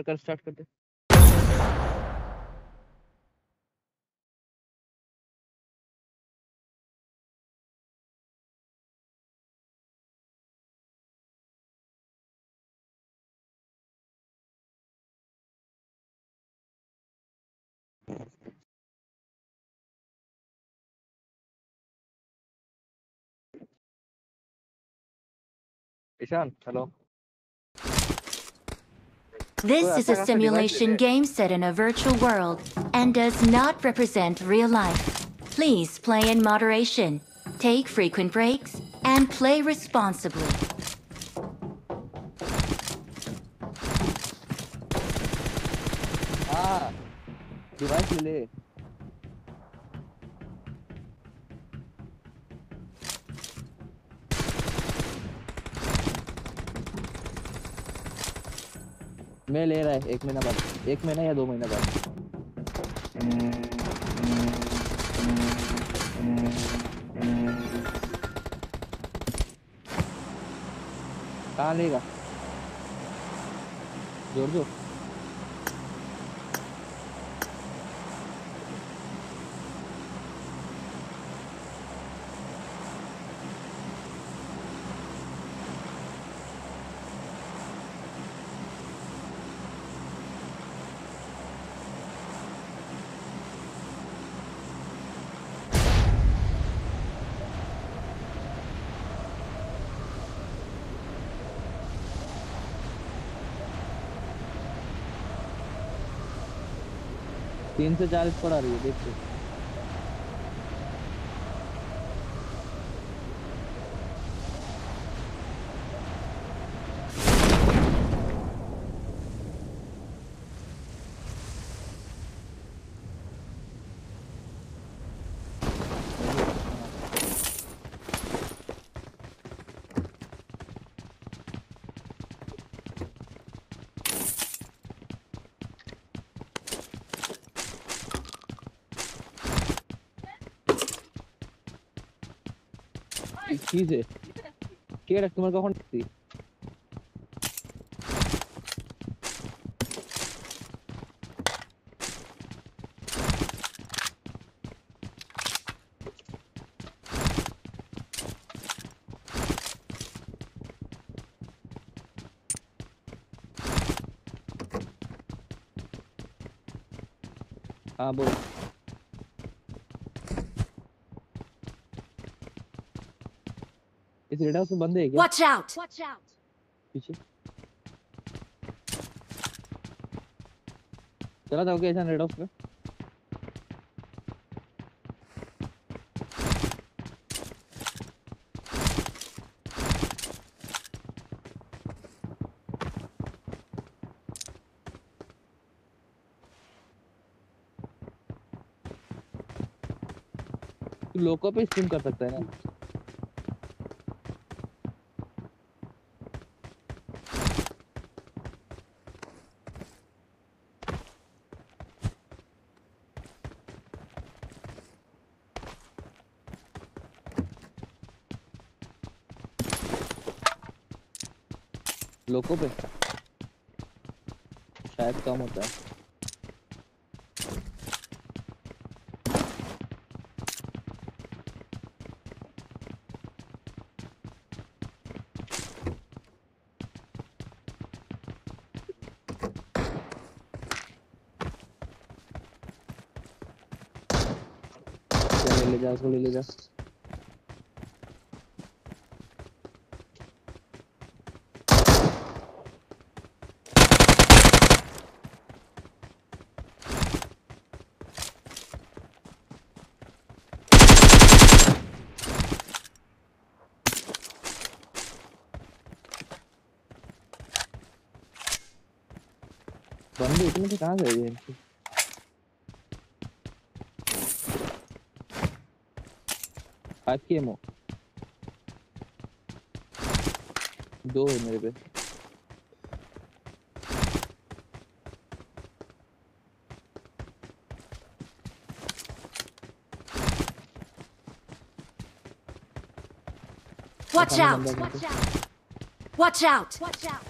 कर स्टार्ट कर दे। Ishaan, hello. This is a simulation game set in a virtual world and does not represent real life. Please play in moderation, take frequent breaks, and play responsibly. Device ले मैं ले रहा है एक महीना बाद, एक महीना या 2 महीना बाद। कहाँ लेगा? जोर जोर तीन से 40 पर आ रही है, देखते। चीज़ है, केयर तुम्हार का कौन थी? हाँ बोल। इस रेडा उसमें बंदे हैं क्या? Watch out, पीछे। चला जाओगे ऐसा रेडा उसमें? तू लोगों पे स्ट्रीम कर सकता है ना? लोगों पे शायद कम होता है। ले जा उसको, ले जा। बंदे इतने से कहाँ गए हैं? आपकी एमओ 2 है मेरे पे। Watch out! Watch out! Watch out!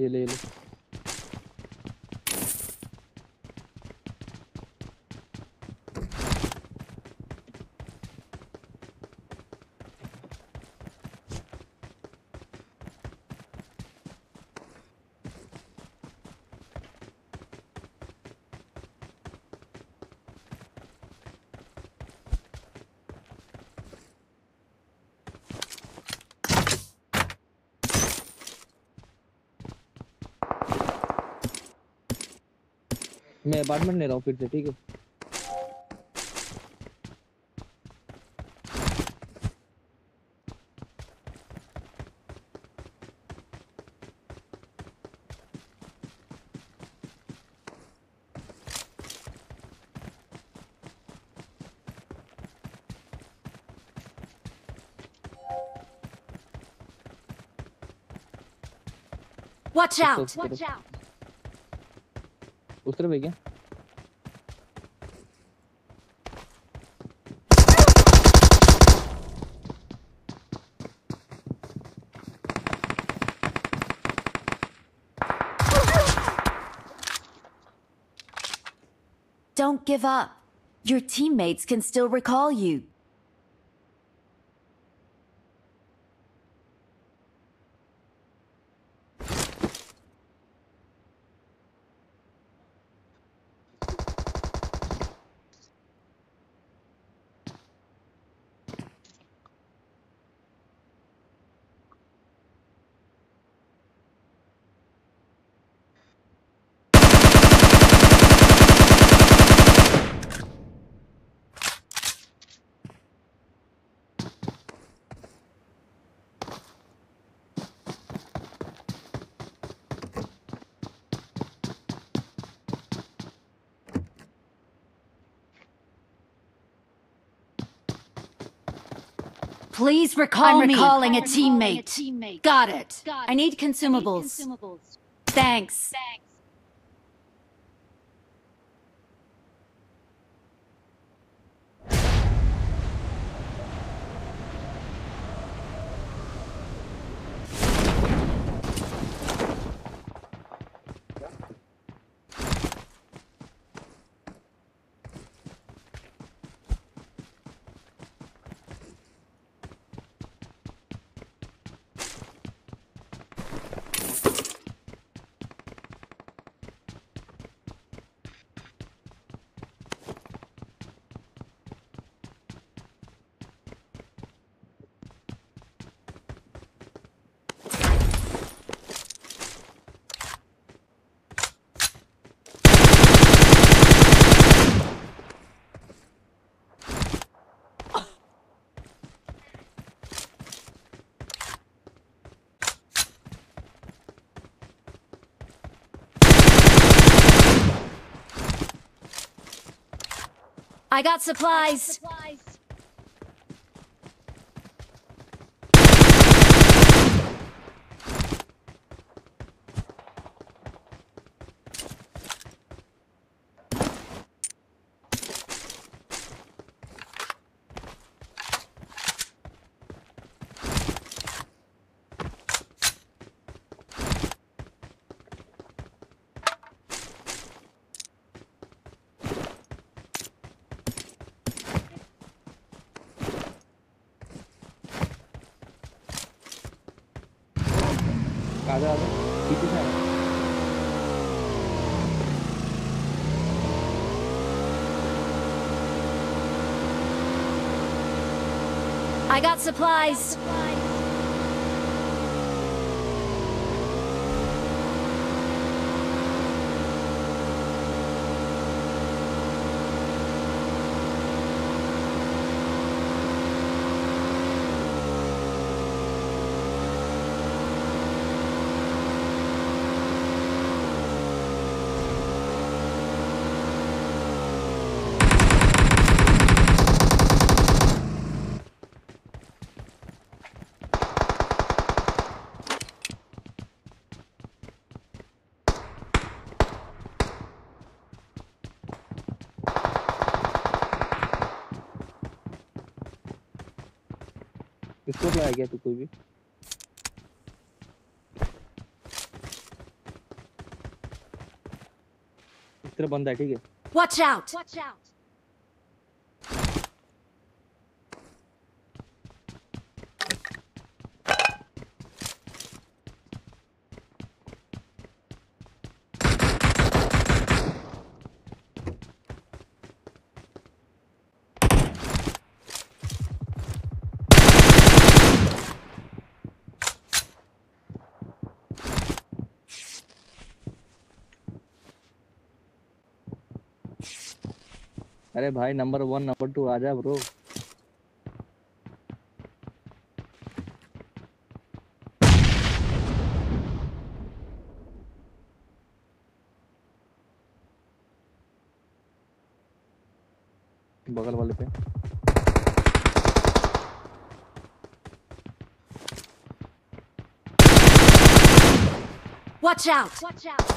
ये ले लो। मैं अपार्टमेंट ले रहा हूँ फिर से, ठीक है। Watch out! Watch out! उस तरफ है क्या? Don't give up. Your teammates can still recall you. Please recall me. I'm recalling a teammate. Got it. I need consumables. Thanks. I got supplies. आजा आजा पीछे से I got supplies. इसको क्या आ गया? तू कोई भी तरफ बंदा है, ठीक है? Watch out! Watch out! अरे भाई नंबर 1 नंबर 2 आजा ब्रो। बगल वाले पे watch out, watch out.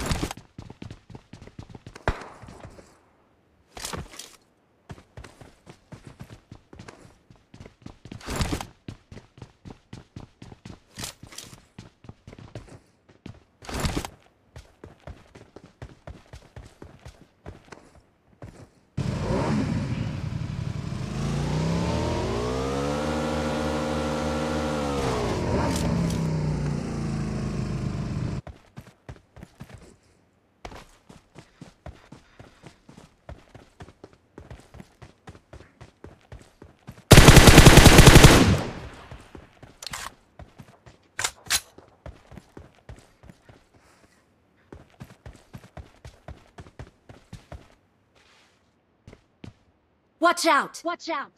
out! Watch out! Watch out!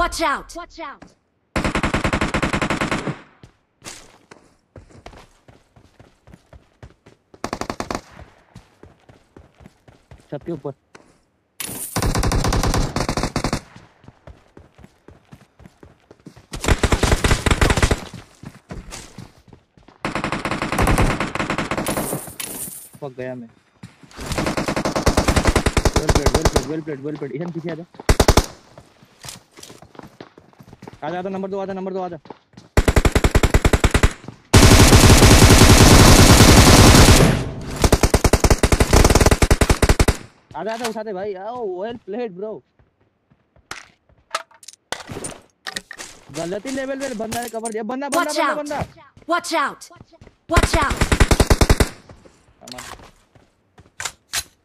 Watch out! छत के ऊपर पक गया मैं। Well played. इशान पीछे आ जा, आजा आजा, नंबर 2 आजा, नंबर 2 आजा। आजा आजा उठाते भाई, आओ। Well played bro. गलती लेवल पे बंदा ने कवर दिया। बंदा बंदा बंदा बंदा। Watch out. Watch out.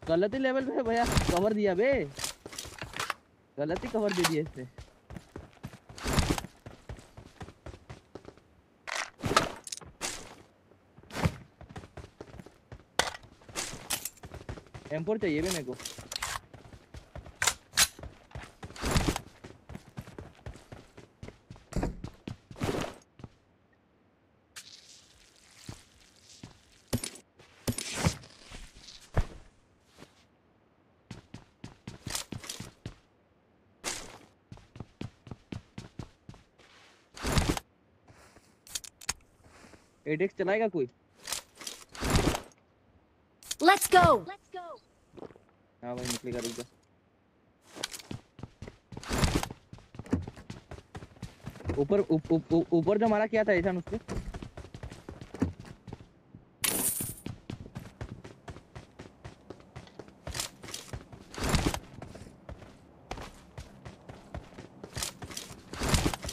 गलती लेवल पे भैया कवर दिया बे, गलती कवर दे दिया इसने। M4 चाहिए भी मेरे को। एडेक्स चलाएगा कोई? Let's go. हाँ भाई निकलेगा, रुक जा। ऊपर ऊपर जो हमारा किया था ईशान उसके।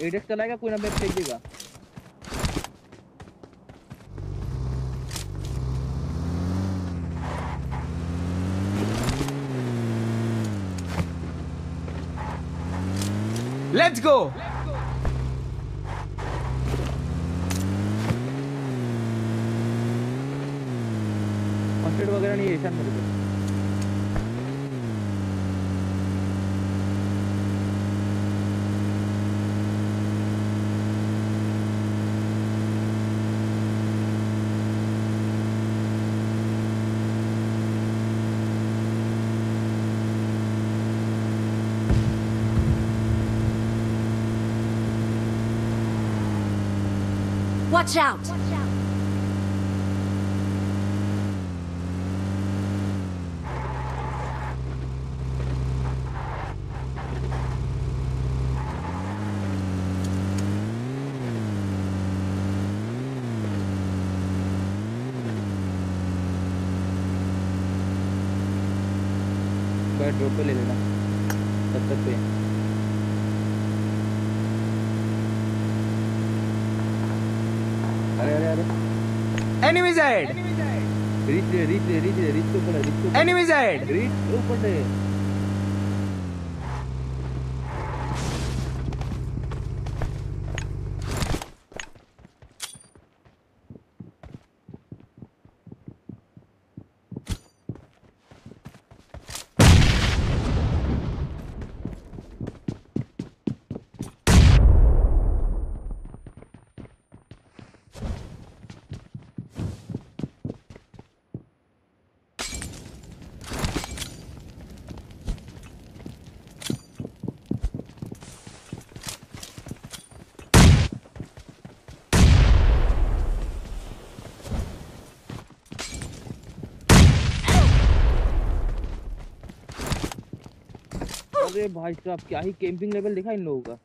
एडेक्स चलाएगा कोई ना, मैं फेंक देगा। Let's go. First aid वगैरह नहीं है ईशान मेरे को। Watch out! Watch out. But drop ko le lena tab tak pe। Enemies ahead. Reach. Enemies ahead. Reach open hai. अरे भाई साहब क्या ही कैंपिंग लेवल देखा इन लोगों का।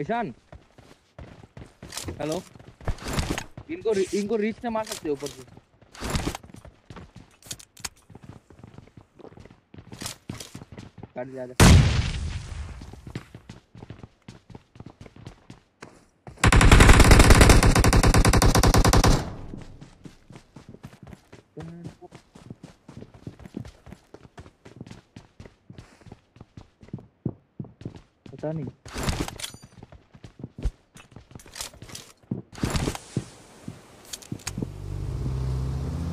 ईशान हेलो, इनको रीच से मार सकते हो ऊपर से। काट जा रहा है। पता नहीं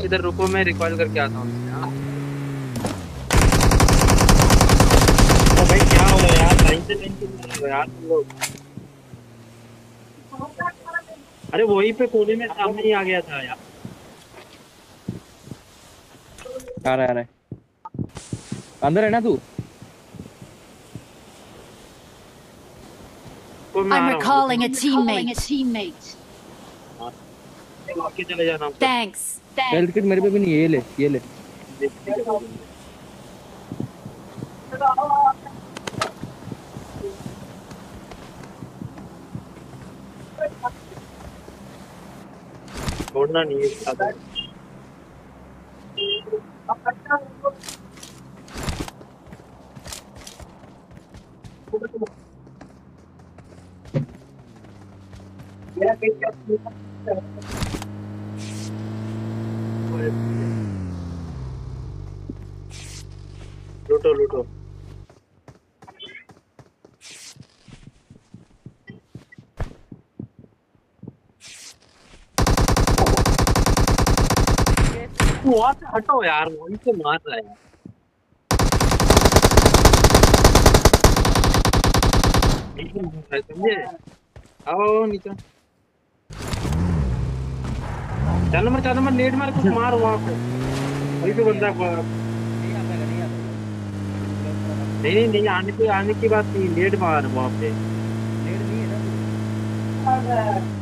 इधर रुको, मैं रिकॉइल करके आता हूँ। यार लोग, अरे वही पे कोने में सामने ही आ गया था यार। आ रहा है अंदर है ना तू? I'm recalling a teammate. वापस चले जाना। Thanks. हेल्थ किट मेरे पे भी नहीं है, ये ले। छोड़ना नहीं है। लूटो लूटो वहाँ से हटो यार, वहीं से मार रहा है। समझे? आओ नीचे। चलो मैं लेट मार कुछ मार वहाँ पे। वहीं पे बंदा नहीं नहीं आने की बात नहीं, लेट मार वहाँ पे। लेट नहीं है ना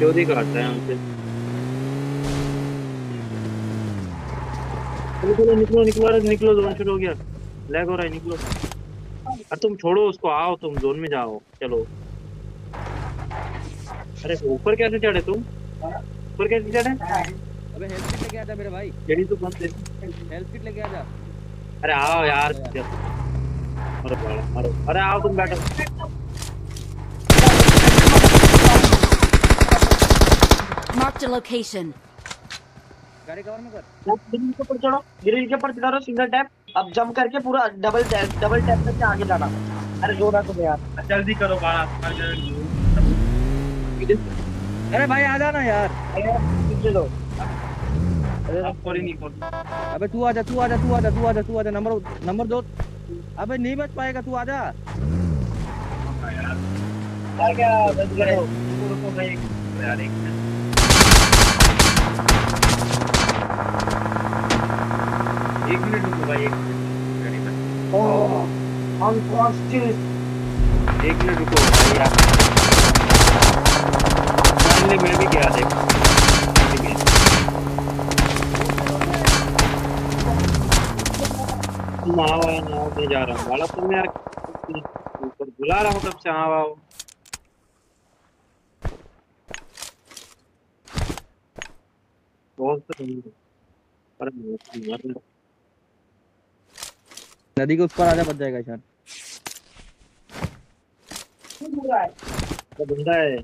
चोरी करता है हमसे। निकलो निकलो निकलो निकलो, जोन शुरू हो गया, लैग हो रहा है, निकलो। अरे तुम छोड़ो उसको, आओ तुम जोन में जाओ। चलो अरे ऊपर कैसे चढ़े तुम? ऊपर कैसे चढ़े? अबे हेल्थ किट लेके आजा मेरे भाई, जड़ी तो बंद है, हेल्थ किट लेके आजा। अरे आओ यार, अरे मारो, अरे आओ तुम बैठो। Marked a location. गाड़ी कवर में कर। ग्रिल के ऊपर चढ़ो, ग्रिल के ऊपर चढ़ो, सिंगल टैप। अब जंप करके पूरा डबल टैप करके आगे जाना। अरे जोर आ तुम्हें यार, जल्दी करो बाड़ा। अरे भाई आ जाना यार, पीछे दो। अरे अब कोई नहीं कोई। अबे तू आ जा, नंबर 2। अबे नहीं बच पाएगा, तू आ जा। यार क्या बच गए रुको भाई यार, एक मिनट। एक मिनट रुको भाई। ओह अनकॉन्शियस। 1 मिनट रुको भाई यार, मैंने भी किया देख। मावा पे जा रहा हूँ वाला, तुम यार ऊपर बुला रहा हूँ तब से। हाँ वाओ बहुत पर नदी के उस पार आजा, बच जाएगा ईशान। तो बंदा है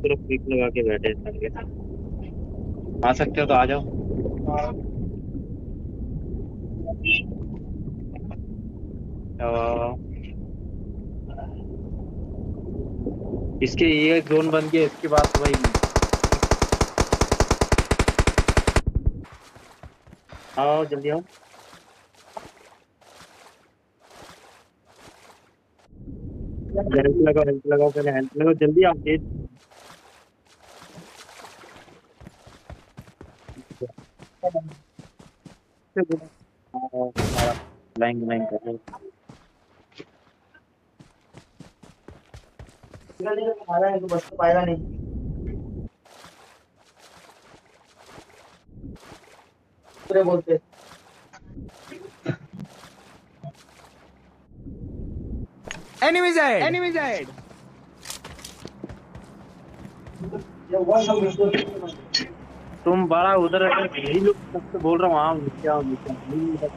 तरफ पीक लगा के बैठे हैं। आ सकते हो तो आ जाओ। इसके ये जोन बन गया, इसके बाद वही आओ जल्दी आओ। हेल्प लगाओ पहले, हेल्प लगाओ जल्दी आओ। गेट लाइन कर है, तो बस पाएगा नहीं। बोलते एनिमीज आए तुम बड़ा उधर यही लोग सबसे बोल रहा हूँ। आओ नीचे आओ नीचे।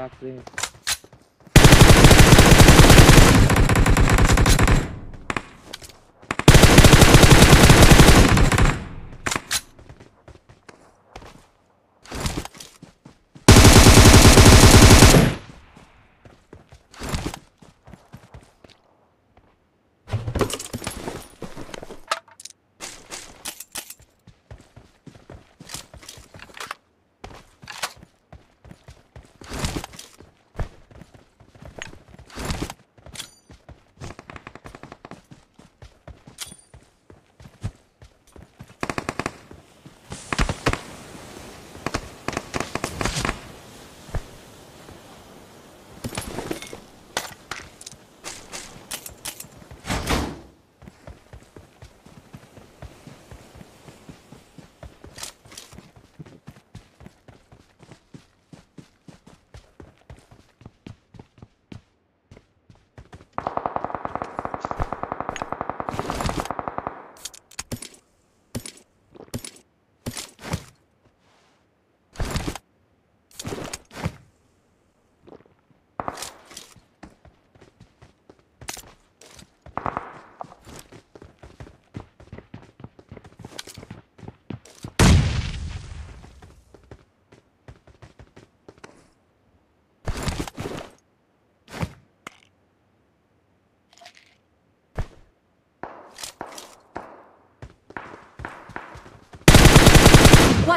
बापरे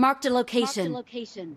Marked a location. Marked a location.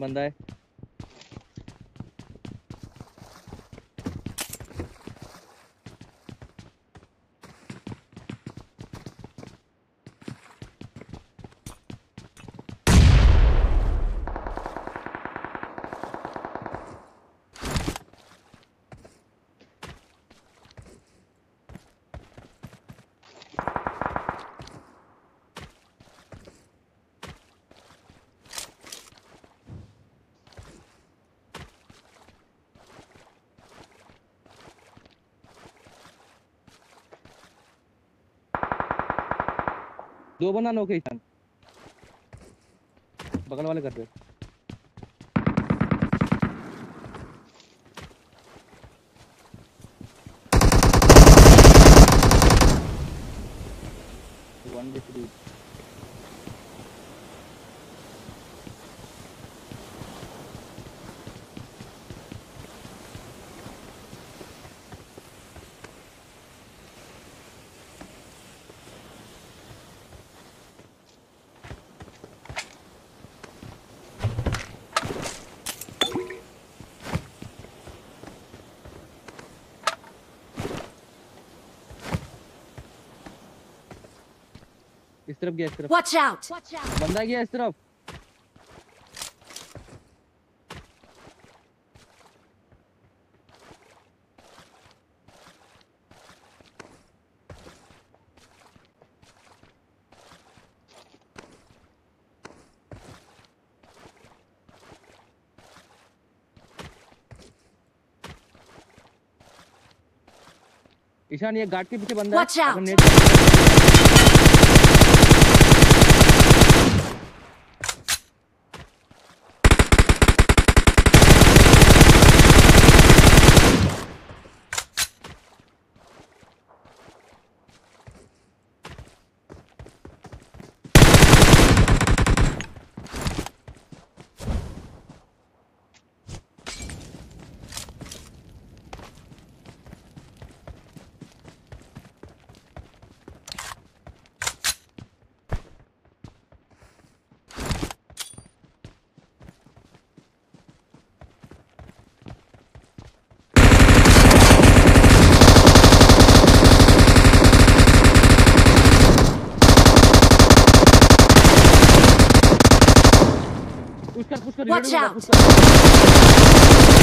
बंदा है दो बना नोके ईशान बगल वाले करते वन डे थ्री इस तरफ गया इस तरफ Watch out! बंदा गया इस तरफ ईशान ये गार्ड के पीछे बंदा Watch out!